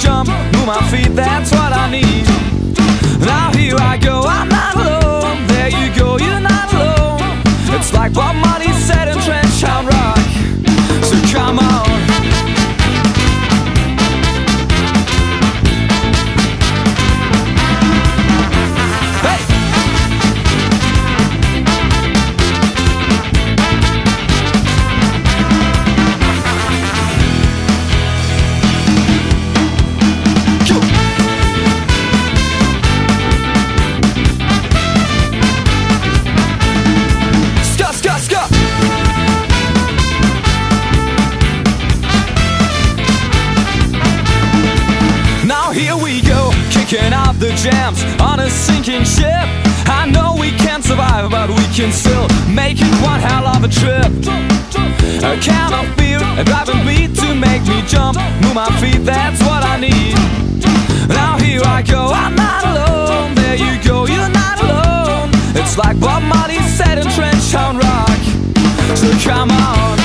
jump, move my feet, that's what I need. Now here I go, I'm not alone. There you go, you're not alone. It's like Bob Marley said in Trenchtown Rock. So come on. Here we go, kicking out the jams on a sinking ship. I know we can't survive, but we can still make it one hell of a trip. A can of beer, a driving beat to make me jump, move my feet, that's what I need. Now here I go, I'm not alone. There you go, you're not alone. It's like Bob Marley said in Trenchtown Rock. So come on.